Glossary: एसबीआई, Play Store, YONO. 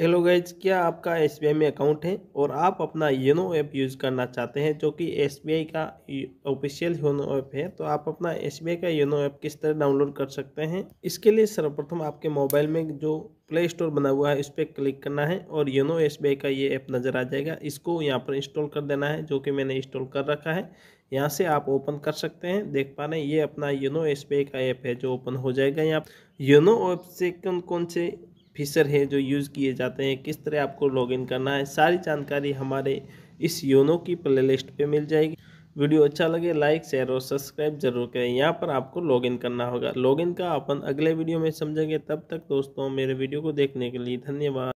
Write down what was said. Hello guys, क्या आपका एसबीआई में अकाउंट है और आप अपना योनो ऐप यूज़ करना चाहते हैं जो कि एसबीआई का ऑफिशियल योनो ऐप है, तो आप अपना एसबीआई का योनो ऐप किस तरह डाउनलोड कर सकते हैं। इसके लिए सर्वप्रथम आपके मोबाइल में जो प्ले स्टोर बना हुआ है उस पर क्लिक करना है और योनो एसबीआई का ये ऐप नज़र आ जाएगा। इसको यहाँ पर इंस्टॉल कर देना है, जो कि मैंने इंस्टॉल कर रखा है। यहाँ से आप ओपन कर सकते हैं, देख पा रहे हैं ये अपना योनो एसबीआई का ऐप है जो ओपन हो जाएगा। यहाँ योनो ऐप से कौन कौन से फीचर है जो यूज़ किए जाते हैं, किस तरह आपको लॉगिन करना है, सारी जानकारी हमारे इस योनो की प्लेलिस्ट पे मिल जाएगी। वीडियो अच्छा लगे लाइक शेयर और सब्सक्राइब जरूर करें। यहाँ पर आपको लॉगिन करना होगा। लॉगिन का अपन अगले वीडियो में समझेंगे। तब तक दोस्तों मेरे वीडियो को देखने के लिए धन्यवाद।